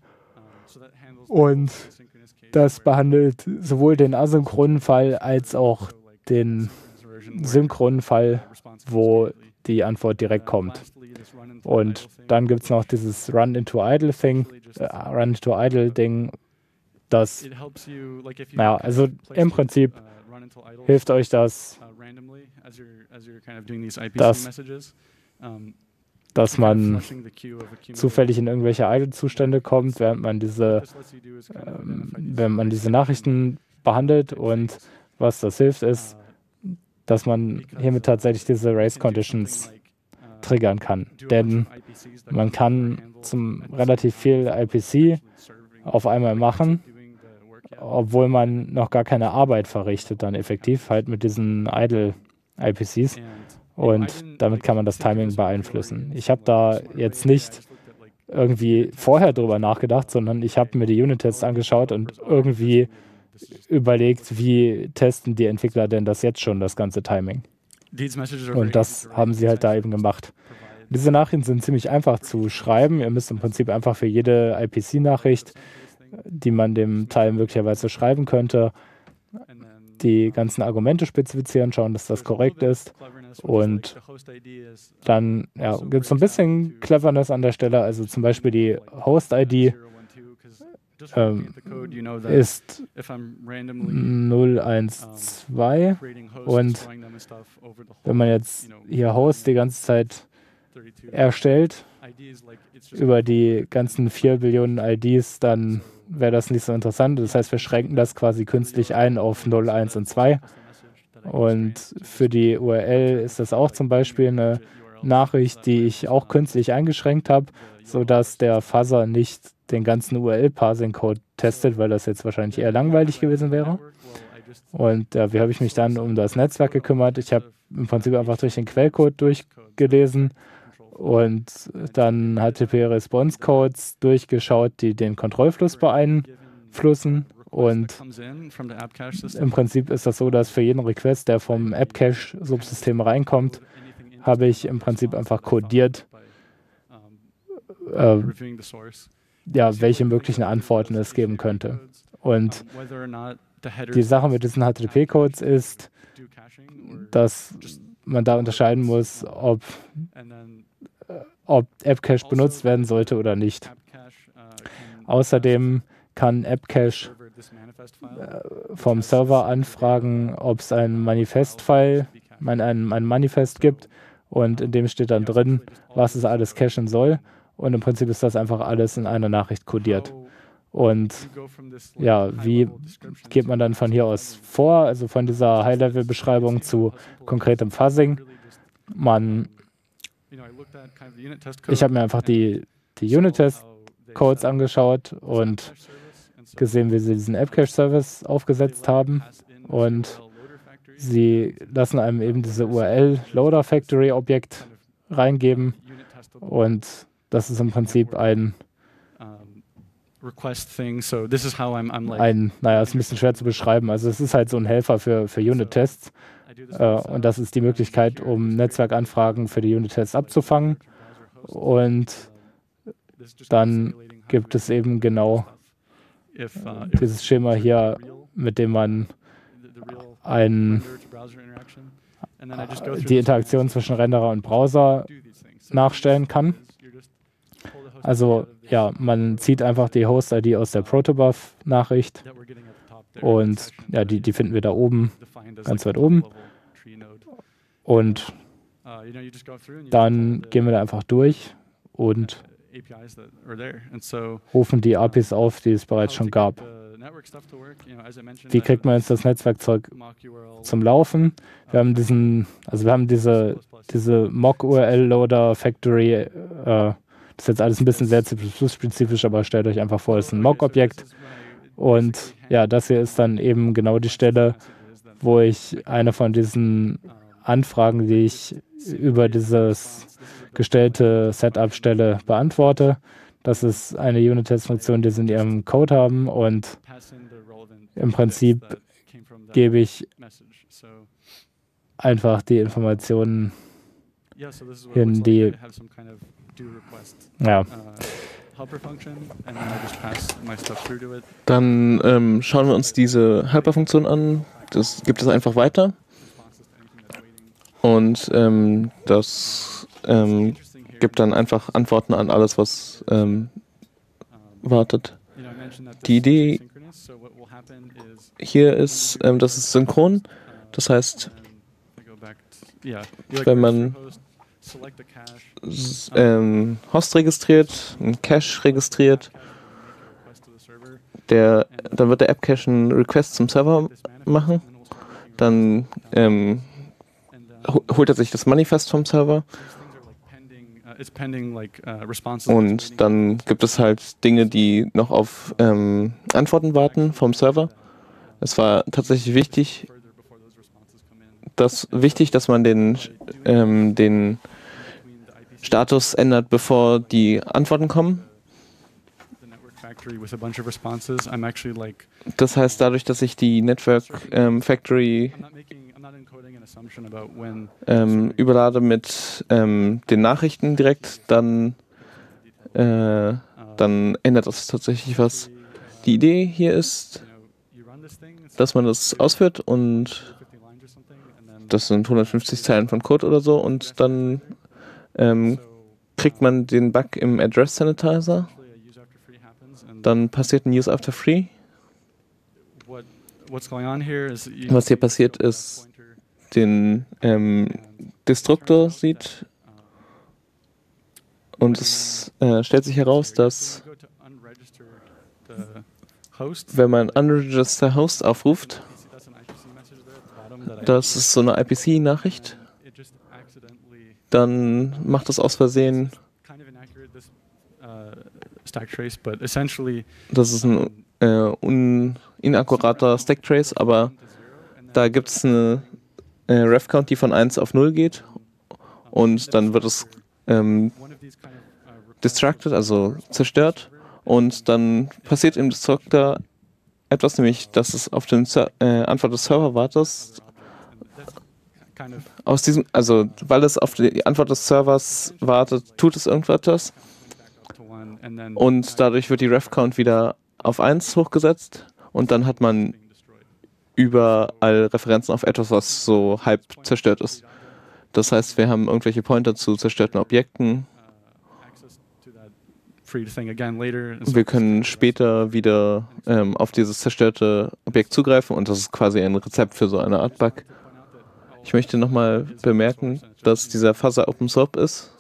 und das behandelt sowohl den asynchronen Fall als auch den synchronen Fall, wo die Antwort direkt kommt. Und dann gibt es noch dieses Run into Idle Thing, äh, Run into Idle Ding, das, naja, also im Prinzip hilft euch das, dass, dass man zufällig in irgendwelche Idle-Zustände kommt, während man diese, ähm, wenn man diese Nachrichten behandelt. Und was das hilft, ist, dass man hiermit tatsächlich diese Race-Conditions triggern kann. Denn man kann zum relativ viel I P C auf einmal machen, obwohl man noch gar keine Arbeit verrichtet, dann effektiv, halt mit diesen Idle I P Cs. Und damit kann man das Timing beeinflussen. Ich habe da jetzt nicht irgendwie vorher drüber nachgedacht, sondern ich habe mir die Unit-Tests angeschaut und irgendwie überlegt, wie testen die Entwickler denn das jetzt schon, das ganze Timing. Und das haben sie halt da eben gemacht. Diese Nachrichten sind ziemlich einfach zu schreiben. Ihr müsst im Prinzip einfach für jede I P C Nachricht, die man dem Teil möglicherweise schreiben könnte, die ganzen Argumente spezifizieren, schauen, dass das korrekt ist. Und dann ja, gibt es so ein bisschen Cleverness an der Stelle. Also zum Beispiel die Host-I D ähm, ist null eins zwei. Und wenn man jetzt hier Host die ganze Zeit erstellt, über die ganzen vier Billionen I Ds, dann wäre das nicht so interessant. Das heißt, wir schränken das quasi künstlich ein auf null, eins und zwei. Und für die U R L ist das auch zum Beispiel eine Nachricht, die ich auch künstlich eingeschränkt habe, sodass der Fuzzer nicht den ganzen U R L-Parsing-Code testet, weil das jetzt wahrscheinlich eher langweilig gewesen wäre. Und ja, wie habe ich mich dann um das Netzwerk gekümmert? Ich habe im Prinzip einfach durch den Quellcode durchgelesen und dann H T T P-Response-Codes durchgeschaut, die den Kontrollfluss beeinflussen. Und im Prinzip ist das so, dass für jeden Request, der vom AppCache-Subsystem reinkommt, habe ich im Prinzip einfach kodiert, äh, ja, welche möglichen Antworten es geben könnte. Und die Sache mit diesen H T T P-Codes ist, dass man da unterscheiden muss, ob, ob AppCache benutzt werden sollte oder nicht. Außerdem kann AppCache vom Server anfragen, ob es ein Manifest-File, ein, ein, ein Manifest gibt, und in dem steht dann drin, was es alles cachen soll. Und im Prinzip ist das einfach alles in einer Nachricht kodiert. Und ja, wie geht man dann von hier aus vor, also von dieser High-Level-Beschreibung zu konkretem Fuzzing? Man, ich habe mir einfach die, die Unit-Test-Codes angeschaut und gesehen, wie sie diesen AppCache-Service aufgesetzt haben. Und sie lassen einem eben diese U R L-Loader-Factory-Objekt reingeben. Und das ist im Prinzip ein Ein, naja, es ist ein bisschen schwer zu beschreiben. Also es ist halt so ein Helfer für, für Unit-Tests. Äh, und das ist die Möglichkeit, um Netzwerkanfragen für die Unit-Tests abzufangen. Und dann gibt es eben genau äh, dieses Schema hier, mit dem man ein, äh, die Interaktion zwischen Renderer und Browser nachstellen kann. Also ja, man zieht einfach die Host-I D aus der Protobuf-Nachricht und ja, die, die finden wir da oben, ganz weit oben. Und dann gehen wir da einfach durch und rufen die A P Is auf, die es bereits schon gab. Wie kriegt man jetzt das Netzwerkzeug zum Laufen? Wir haben diesen, also wir haben diese, diese Mock-U R L-Loader-Factory, äh, das ist jetzt alles ein bisschen sehr C plus plus-spezifisch, aber stellt euch einfach vor, es ist ein Mock-Objekt. Und ja, das hier ist dann eben genau die Stelle, wo ich eine von diesen Anfragen, die ich über dieses gestellte Setup stelle, beantworte. Das ist eine Unit-Test-Funktion, die sie in ihrem Code haben. Und im Prinzip gebe ich einfach die Informationen hin, die... Ja. Dann ähm, schauen wir uns diese Helper-Funktion an. Das gibt es einfach weiter. Und ähm, das ähm, gibt dann einfach Antworten an alles, was ähm, wartet. Die Idee hier ist, ähm, das ist synchron. Das heißt, wenn man Ähm, Host registriert, einen Cache registriert, der, dann wird der AppCache einen Request zum Server machen, dann ähm, holt er sich das Manifest vom Server und dann gibt es halt Dinge, die noch auf ähm, Antworten warten vom Server. Es war tatsächlich wichtig, dass, wichtig, dass man den, ähm, den Status ändert, bevor die Antworten kommen. Das heißt, dadurch, dass ich die Network ähm, Factory ähm, überlade mit ähm, den Nachrichten direkt, dann, äh, dann ändert das tatsächlich was. Die Idee hier ist, dass man das ausführt und das sind hundertfünfzig Zeilen von Code oder so und dann ähm, kriegt man den Bug im Address Sanitizer. Dann passiert ein Use After Free. Was hier passiert ist, den ähm, Destruktor sieht und es äh, stellt sich heraus, dass wenn man unregister Host aufruft, das ist so eine I P C-Nachricht, dann macht das aus Versehen, das ist ein äh, inakkurater Stacktrace, aber da gibt es eine äh, Ref-Count, die von eins auf null geht und dann wird es ähm, destructed, also zerstört. Und dann passiert im Destructor etwas, nämlich, dass es auf den Ser äh, Antwort des Server wartet. Aus diesem, also, weil es auf die Antwort des Servers wartet, tut es irgendwas. Und dadurch wird die Ref-Count wieder auf eins hochgesetzt. Und dann hat man überall Referenzen auf etwas, was so halb zerstört ist. Das heißt, wir haben irgendwelche Pointer zu zerstörten Objekten. Wir können später wieder ähm, auf dieses zerstörte Objekt zugreifen und das ist quasi ein Rezept für so eine Art Bug. Ich möchte nochmal bemerken, dass dieser Fuzzer Open Source ist.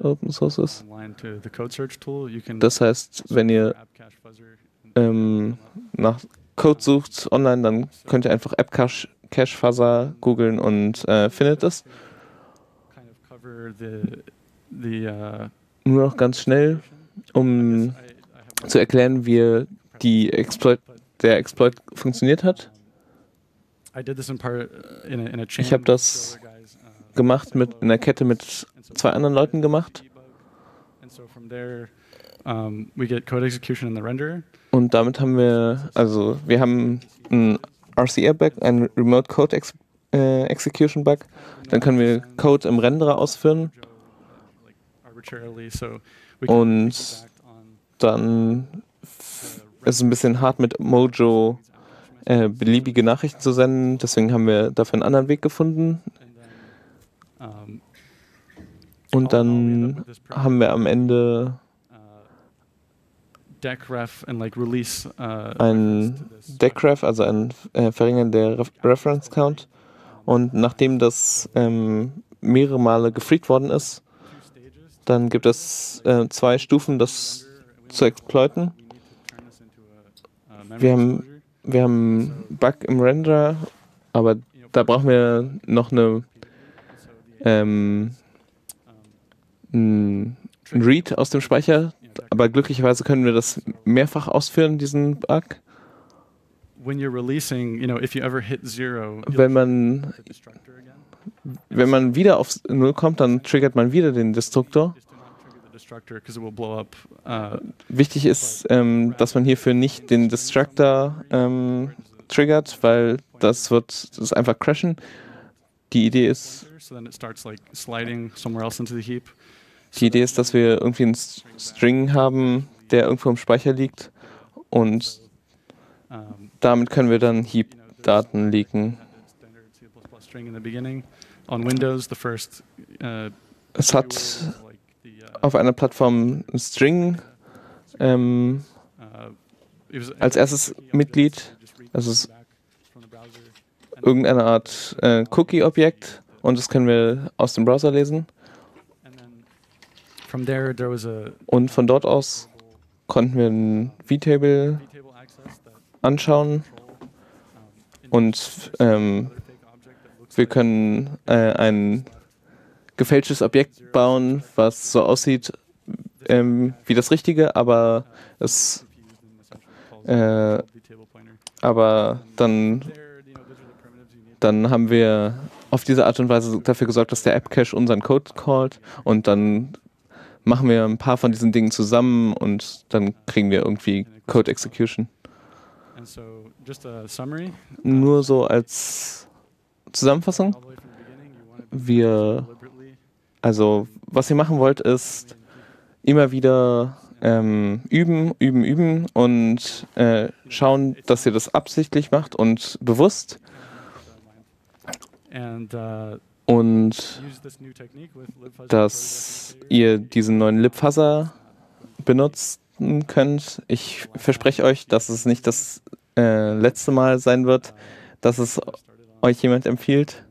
Open Source ist. Das heißt, wenn ihr ähm, nach Code sucht online, dann könnt ihr einfach AppCache Fuzzer googeln und äh, findet es. Nur noch ganz schnell, um zu erklären, wie die Exploit, der Exploit funktioniert hat. Ich habe das gemacht mit einer Kette mit zwei anderen Leuten gemacht. Und damit haben wir, also wir haben einen R C R-Bug, einen Remote Code Ex äh, Execution Bug. Dann können wir Code im Renderer ausführen. Und dann ist es ein bisschen hart, mit Mojo äh, beliebige Nachrichten zu senden. Deswegen haben wir dafür einen anderen Weg gefunden. Und dann haben wir am Ende ein Decref, also ein äh, Verringern der Re Reference Count. Und nachdem das ähm, mehrere Male gefreed worden ist, dann gibt es äh, zwei Stufen, das zu exploiten. Wir haben, wir haben einen Bug im Renderer, aber da brauchen wir noch eine, ähm, einen Read aus dem Speicher, aber glücklicherweise können wir das mehrfach ausführen, diesen Bug. Wenn man Wenn man wieder auf null kommt, dann triggert man wieder den Destruktor. Wichtig ist, ähm, dass man hierfür nicht den Destructor ähm, triggert, weil das wird das einfach crashen. Die Idee ist, die Idee ist, dass wir irgendwie einen String haben, der irgendwo im Speicher liegt und damit können wir dann Heap-Daten leaken. Es hat auf einer Plattform einen String ähm, als erstes Mitglied, also es ist irgendeine Art äh, Cookie-Objekt und das können wir aus dem Browser lesen. Und von dort aus konnten wir ein V Table anschauen und ähm, wir können äh, ein gefälschtes Objekt bauen, was so aussieht ähm, wie das Richtige, aber es, äh, aber dann, dann haben wir auf diese Art und Weise dafür gesorgt, dass der AppCache unseren Code callt und dann machen wir ein paar von diesen Dingen zusammen und dann kriegen wir irgendwie Code Execution. Nur so als Zusammenfassung, wir, also was ihr machen wollt, ist immer wieder ähm, üben, üben, üben und äh, schauen, dass ihr das absichtlich macht und bewusst. Und dass ihr diesen neuen LibFuzzer benutzen könnt. Ich verspreche euch, dass es nicht das äh, letzte Mal sein wird, dass es euch jemand empfiehlt.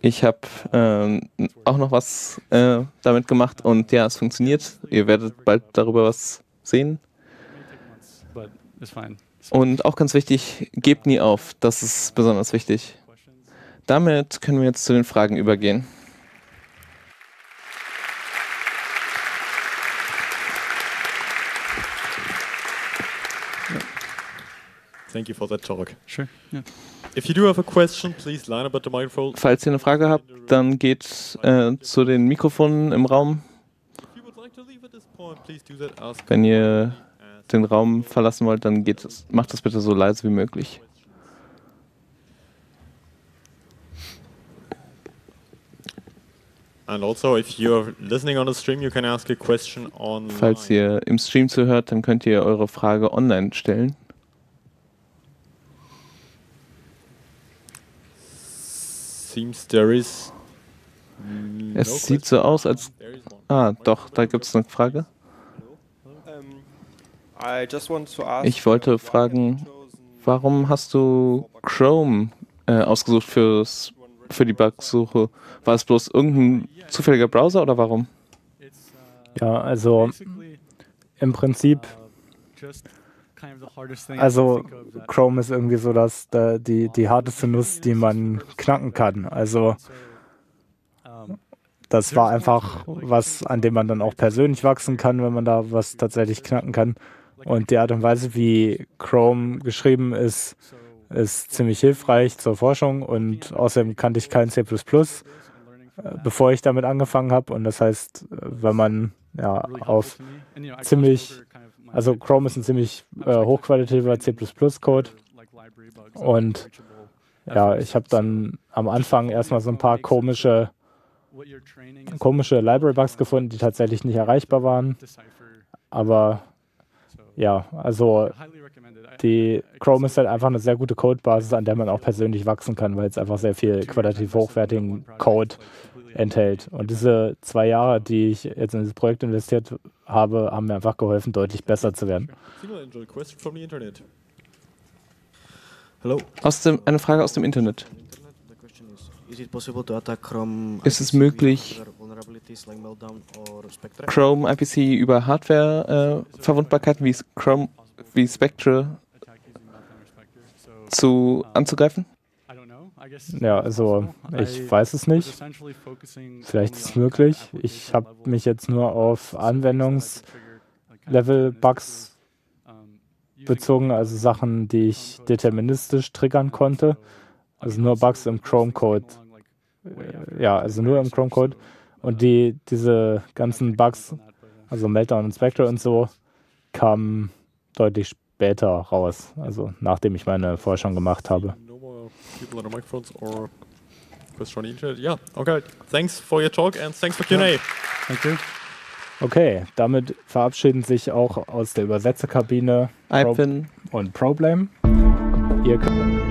Ich habe ähm, auch noch was äh, damit gemacht und ja, es funktioniert. Ihr werdet bald darüber was sehen. Und auch ganz wichtig, gebt nie auf. Das ist besonders wichtig. Damit können wir jetzt zu den Fragen übergehen. Thank you for that talk. Sure. Yeah. If you do have a question, please line up at the microphone. Falls ihr eine Frage habt, dann geht äh, zu den Mikrofonen im Raum. Wenn ihr den Raum verlassen wollt, dann geht es, macht das bitte so leise wie möglich. And also, if you're listening on the stream, you can ask a question online. Falls ihr im Stream zuhört, dann könnt ihr eure Frage online stellen. Seems there is no es sieht so aus, als... Ah, doch, da gibt es eine Frage. Ich wollte fragen, warum hast du Chrome äh, ausgesucht fürs, für die Bugsuche? War es bloß irgendein zufälliger Browser oder warum? Ja, also im Prinzip... Also Chrome ist irgendwie so dass da die, die härteste Nuss, die man knacken kann. Also das war einfach was, an dem man dann auch persönlich wachsen kann, wenn man da was tatsächlich knacken kann. Und die Art und Weise, wie Chrome geschrieben ist, ist ziemlich hilfreich zur Forschung. Und außerdem kannte ich kein C plus plus, bevor ich damit angefangen habe. Und das heißt, wenn man ja auf ziemlich... Also Chrome ist ein ziemlich äh, hochqualitativer C plus plus Code und ja, ich habe dann am Anfang erstmal so ein paar komische, komische Library-Bugs gefunden, die tatsächlich nicht erreichbar waren, aber ja, also die Chrome ist halt einfach eine sehr gute Codebasis, an der man auch persönlich wachsen kann, weil es einfach sehr viel qualitativ hochwertigen Code enthält. Und diese zwei Jahre, die ich jetzt in dieses Projekt investiert habe, haben mir einfach geholfen, deutlich besser zu werden. Aus dem, eine Frage aus dem Internet. Ist es möglich, Chrome I P C über Hardware-Verwundbarkeiten äh, wie Chrome, wie Spectre zu, anzugreifen? Ja, also ich weiß es nicht. Vielleicht ist es möglich. Ich habe mich jetzt nur auf Anwendungslevel-Bugs bezogen, also Sachen, die ich deterministisch triggern konnte. Also nur Bugs im Chrome-Code. Ja, also nur im Chrome-Code. Und die, diese ganzen Bugs, also Meltdown und Spectre und so, kamen deutlich später raus, also nachdem ich meine Forschung gemacht habe. People on the microphones or question on the internet. Yeah, okay. Thanks for your talk and thanks for Q and A. Thank you. Okay, damit verabschieden sich auch aus der Übersetzerkabine Pro und Problem. Ihr könnt